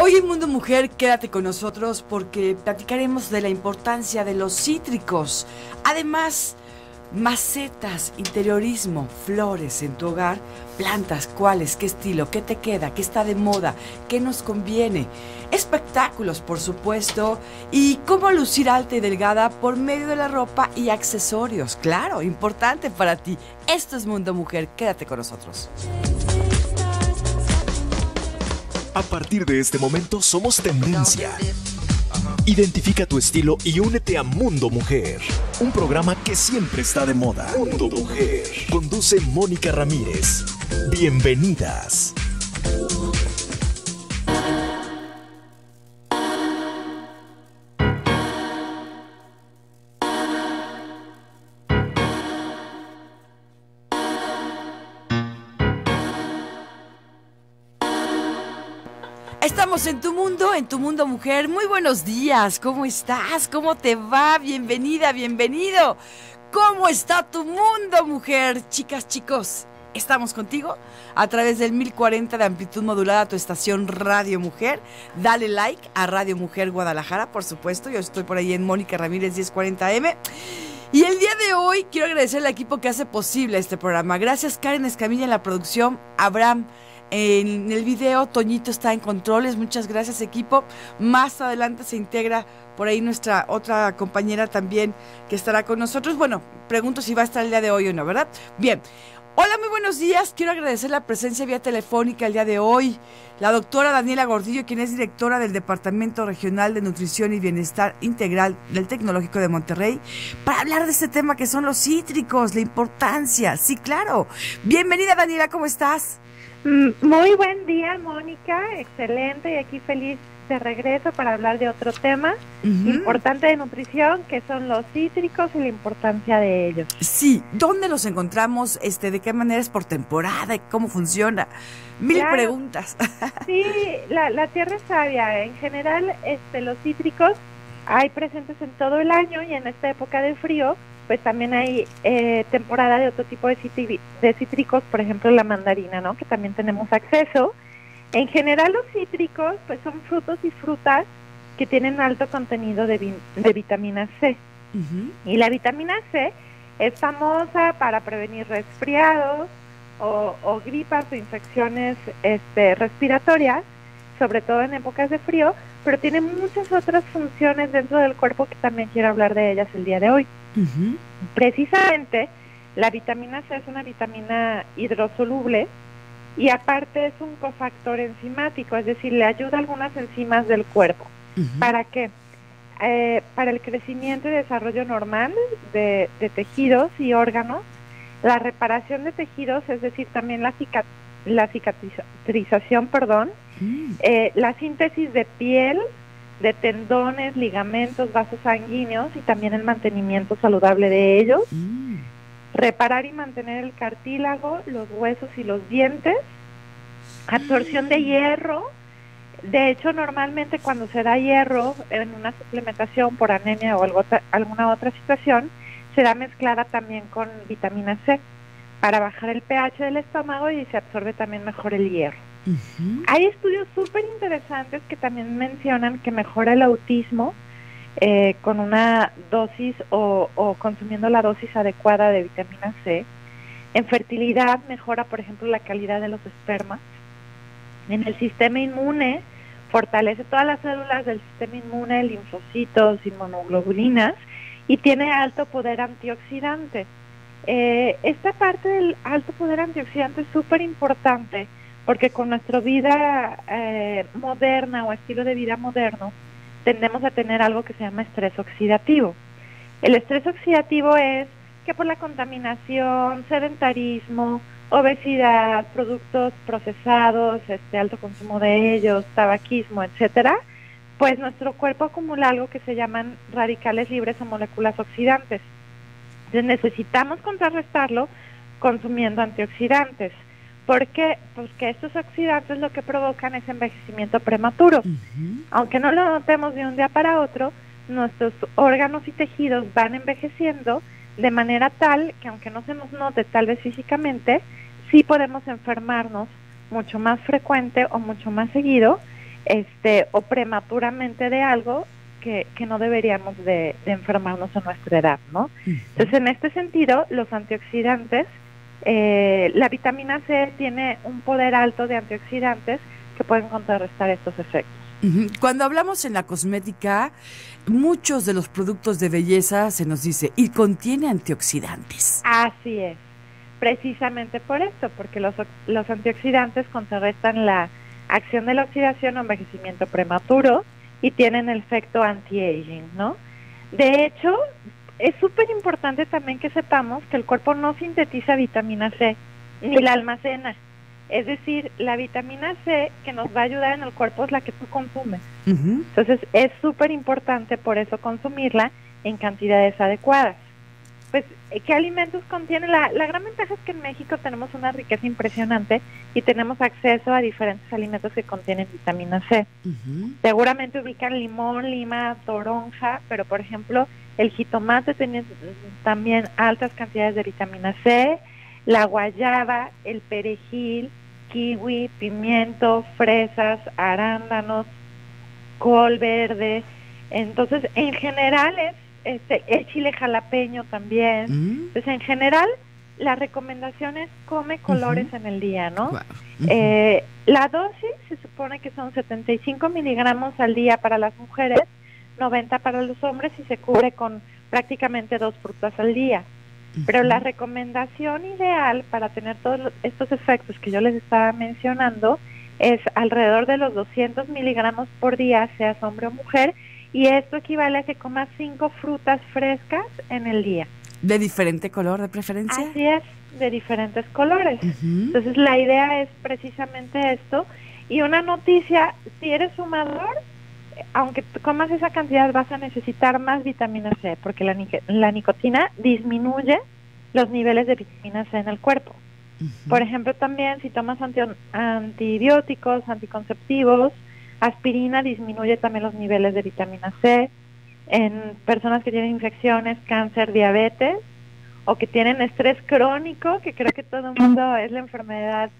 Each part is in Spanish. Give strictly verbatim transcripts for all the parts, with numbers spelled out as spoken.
Hoy en Mundo Mujer, quédate con nosotros porque platicaremos de la importancia de los cítricos. Además, macetas, interiorismo, flores en tu hogar, plantas, cuáles, qué estilo, qué te queda, qué está de moda, qué nos conviene, espectáculos, por supuesto, y cómo lucir alta y delgada por medio de la ropa y accesorios. Claro, importante para ti. Esto es Mundo Mujer, quédate con nosotros. A partir de este momento somos tendencia. Identifica tu estilo y únete a Mundo Mujer, un programa que siempre está de moda. Mundo Mujer. Conduce Mónica Ramírez. Bienvenidas. Estamos en tu mundo, en tu Mundo Mujer. Muy buenos días, ¿cómo estás? ¿Cómo te va? Bienvenida, bienvenido. ¿Cómo está tu mundo, mujer? Chicas, chicos, estamos contigo a través del mil cuarenta de amplitud modulada, tu estación Radio Mujer. Dale like a Radio Mujer Guadalajara, por supuesto. Yo estoy por ahí en Mónica Ramírez diez cuarenta eme. Y el día de hoy quiero agradecer al equipo que hace posible este programa. Gracias, Karen Escamilla en la producción, Abraham en el video, Toñito está en controles. Muchas gracias, equipo. Más adelante se integra por ahí nuestra otra compañera también que estará con nosotros. Bueno, pregunto si va a estar el día de hoy o no, ¿verdad? Bien. Hola, muy buenos días. Quiero agradecer la presencia vía telefónica el día de hoy. La doctora Daniela Gordillo, quien es directora del Departamento Regional de Nutrición y Bienestar Integral del Tecnológico de Monterrey, para hablar de este tema que son los cítricos, la importancia. Sí, claro. Bienvenida, Daniela, ¿cómo estás? Muy buen día, Mónica, excelente, y aquí feliz de regreso para hablar de otro tema uh-huh. importante de nutrición, que son los cítricos y la importancia de ellos. Sí, ¿dónde los encontramos? Este, ¿de qué manera es por temporada? ¿Cómo funciona? Mil claro. preguntas. Sí, la, la tierra es sabia. En general, este, los cítricos hay presentes en todo el año, y en esta época de frío pues también hay eh, temporada de otro tipo de, citri de cítricos, por ejemplo la mandarina, ¿no? Que también tenemos acceso. En general los cítricos pues son frutos y frutas que tienen alto contenido de, vi de vitamina C. Uh-huh. Y la vitamina C es famosa para prevenir resfriados o, o gripas o infecciones este, respiratorias, sobre todo en épocas de frío, pero tiene muchas otras funciones dentro del cuerpo que también quiero hablar de ellas el día de hoy. Uh-huh. Precisamente, la vitamina C es una vitamina hidrosoluble y aparte es un cofactor enzimático, es decir, le ayuda a algunas enzimas del cuerpo. Uh-huh. ¿Para qué? Eh, para el crecimiento y desarrollo normal de, de tejidos y órganos, la reparación de tejidos, es decir, también la, cica, la cicatrización, perdón, uh-huh. eh, la síntesis de piel, de tendones, ligamentos, vasos sanguíneos y también el mantenimiento saludable de ellos. Mm. Reparar y mantener el cartílago, los huesos y los dientes. Absorción mm. de hierro. De hecho, normalmente cuando se da hierro en una suplementación por anemia o algo, alguna otra situación, se da mezclada también con vitamina C para bajar el pH del estómago y se absorbe también mejor el hierro. Uh-huh. Hay estudios súper interesantes que también mencionan que mejora el autismo eh, con una dosis o, o consumiendo la dosis adecuada de vitamina C. En fertilidad mejora, por ejemplo, la calidad de los espermas. En el sistema inmune fortalece todas las células del sistema inmune, linfocitos, inmunoglobulinas, y tiene alto poder antioxidante. Eh, esta parte del alto poder antioxidante es súper importante, porque con nuestra vida eh, moderna o estilo de vida moderno tendemos a tener algo que se llama estrés oxidativo. El estrés oxidativo es que por la contaminación, sedentarismo, obesidad, productos procesados, este alto consumo de ellos, tabaquismo, etcétera, pues nuestro cuerpo acumula algo que se llaman radicales libres o moléculas oxidantes. Entonces necesitamos contrarrestarlo consumiendo antioxidantes. ¿Por qué? Porque estos oxidantes lo que provocan es envejecimiento prematuro. Uh-huh. Aunque no lo notemos de un día para otro, nuestros órganos y tejidos van envejeciendo de manera tal que aunque no se nos note tal vez físicamente, sí podemos enfermarnos mucho más frecuente o mucho más seguido este o prematuramente de algo que, que no deberíamos de, de enfermarnos a nuestra edad, ¿no? Entonces, en este sentido, los antioxidantes, eh, la vitamina C tiene un poder alto de antioxidantes que pueden contrarrestar estos efectos. Cuando hablamos en la cosmética, muchos de los productos de belleza se nos dice, y contiene antioxidantes. Así es, precisamente por esto, porque los, los antioxidantes contrarrestan la acción de la oxidación o envejecimiento prematuro y tienen el efecto anti-aging, ¿no? De hecho, es súper importante también que sepamos que el cuerpo no sintetiza vitamina C, ni la almacena. Es decir, la vitamina C que nos va a ayudar en el cuerpo es la que tú consumes. Uh-huh. Entonces, es súper importante por eso consumirla en cantidades adecuadas. Pues, ¿qué alimentos contiene? La, la gran ventaja es que en México tenemos una riqueza impresionante y tenemos acceso a diferentes alimentos que contienen vitamina C. Uh-huh. Seguramente ubican limón, lima, toronja, pero por ejemplo, el jitomate tiene también altas cantidades de vitamina C, la guayaba, el perejil, kiwi, pimiento, fresas, arándanos, col verde. Entonces, en general, es este, el chile jalapeño también. Mm. Entonces, en general, la recomendación es come colores uh-huh. en el día, ¿no? Wow. Uh-huh. eh, la dosis se supone que son setenta y cinco miligramos al día para las mujeres, noventa para los hombres y se cubre con prácticamente dos frutas al día. Pero la recomendación ideal para tener todos estos efectos que yo les estaba mencionando es alrededor de los doscientos miligramos por día, seas hombre o mujer, y esto equivale a que comas cinco frutas frescas en el día. ¿De diferente color de preferencia? Así es, de diferentes colores. Uh-huh. Entonces la idea es precisamente esto. Y una noticia, si eres fumador, aunque comas esa cantidad vas a necesitar más vitamina C porque la, la nicotina disminuye los niveles de vitamina C en el cuerpo. Uh-huh. Por ejemplo, también si tomas anti antibióticos, anticonceptivos, aspirina disminuye también los niveles de vitamina C en personas que tienen infecciones, cáncer, diabetes o que tienen estrés crónico, que creo que todo el mundo es la enfermedad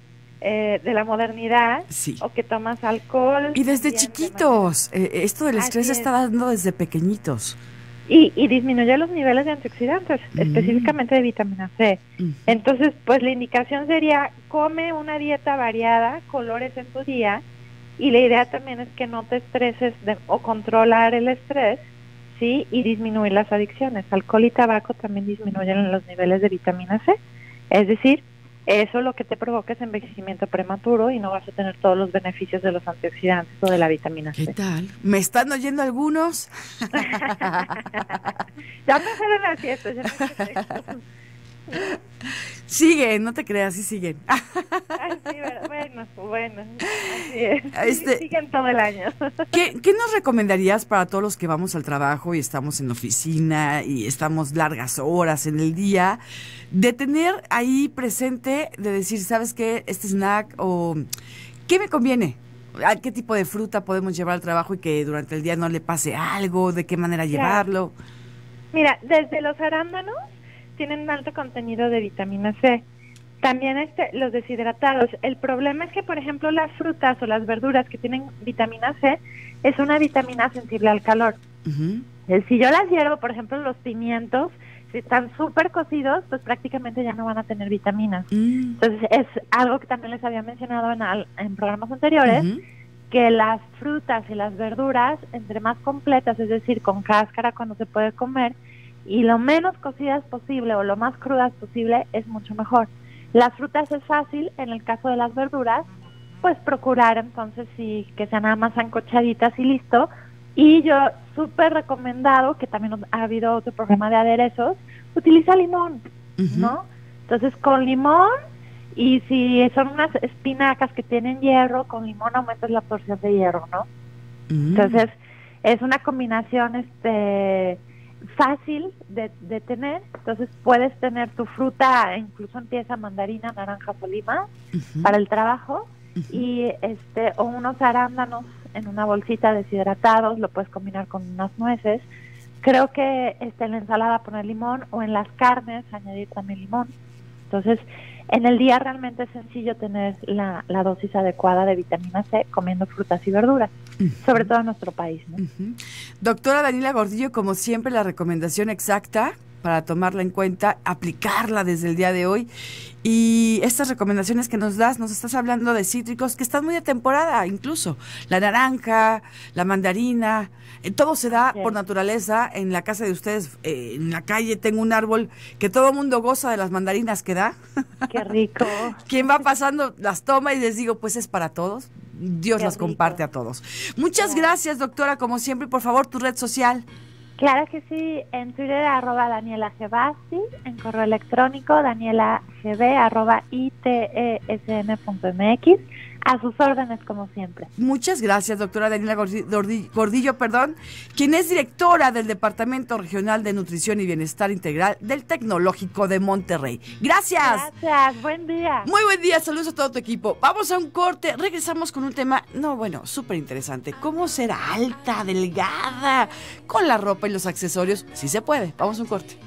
Eh, de la modernidad, sí. O que tomas alcohol. Y desde chiquitos, eh, esto del estrés se está dando desde pequeñitos. Y, y disminuye los niveles de antioxidantes, mm. específicamente de vitamina C. Mm. Entonces, pues la indicación sería, come una dieta variada, colores en tu día, y la idea también es que no te estreses de, o controlar el estrés, ¿sí? Y disminuir las adicciones. Alcohol y tabaco también disminuyen los niveles de vitamina C. Es decir, eso lo que te provoca es envejecimiento prematuro y no vas a tener todos los beneficios de los antioxidantes o de la vitamina C. ¿Qué tal? ¿Me están oyendo algunos? Ya me salen las fiestas, ya me siguen, no te creas, sí siguen. Ay, sí, bueno, bueno, así es. Este, siguen todo el año. ¿Qué, qué nos recomendarías para todos los que vamos al trabajo y estamos en la oficina y estamos largas horas en el día, de tener ahí presente, de decir, ¿sabes qué? Este snack o ¿qué me conviene? ¿A qué tipo de fruta podemos llevar al trabajo y que durante el día no le pase algo? ¿De qué manera claro. llevarlo? Mira, desde los arándanos tienen un alto contenido de vitamina C. También este, los deshidratados. El problema es que, por ejemplo, las frutas o las verduras que tienen vitamina C es una vitamina sensible al calor. Uh-huh. Si yo las hiervo, por ejemplo, los pimientos, si están súper cocidos, pues prácticamente ya no van a tener vitaminas. Mm. Entonces, es algo que también les había mencionado en, al, en programas anteriores, uh-huh. que las frutas y las verduras, entre más completas, es decir, con cáscara cuando se puede comer, y lo menos cocidas posible o lo más crudas posible es mucho mejor. Las frutas es fácil, en el caso de las verduras, pues procurar entonces sí, que sean nada más sancochaditas y listo. Y yo súper recomendado, que también ha habido otro programa de aderezos, utiliza limón, uh-huh. ¿no? Entonces con limón y si son unas espinacas que tienen hierro, con limón aumentas la absorción de hierro, ¿no? Uh-huh. Entonces es una combinación este... fácil de, de tener, entonces puedes tener tu fruta, incluso empieza mandarina, naranja o lima uh-huh. para el trabajo uh-huh. y este o unos arándanos en una bolsita deshidratados, lo puedes combinar con unas nueces. Creo que este, en la ensalada poner limón o en las carnes añadir también limón. Entonces En el día realmente es sencillo tener la, la dosis adecuada de vitamina C comiendo frutas y verduras, uh-huh. sobre todo en nuestro país, ¿no? Uh-huh. Doctora Daniela Gordillo, como siempre, la recomendación exacta para tomarla en cuenta, aplicarla desde el día de hoy. Y estas recomendaciones que nos das, nos estás hablando de cítricos que están muy de temporada, incluso la naranja, la mandarina, eh, todo se da sí. por naturaleza en la casa de ustedes, eh, en la calle tengo un árbol que todo mundo goza de las mandarinas que da. ¡Qué rico! Quien va pasando las toma y les digo, pues es para todos, Dios Qué las rico. comparte a todos. Muchas sí. gracias, doctora, como siempre, y por favor, tu red social. Claro que sí, en Twitter, arroba Daniela Gebasti, en correo electrónico, daniela gb arroba itesm punto mx, a sus órdenes como siempre. Muchas gracias, doctora Daniela Gordillo, Gordillo, perdón, quien es directora del Departamento Regional de Nutrición y Bienestar Integral del Tecnológico de Monterrey. Gracias. Gracias, buen día. Muy buen día, saludos a todo tu equipo. Vamos a un corte, regresamos con un tema, no, bueno, súper interesante. ¿Cómo ser alta, delgada, con la ropa y los accesorios? Sí se puede, vamos a un corte.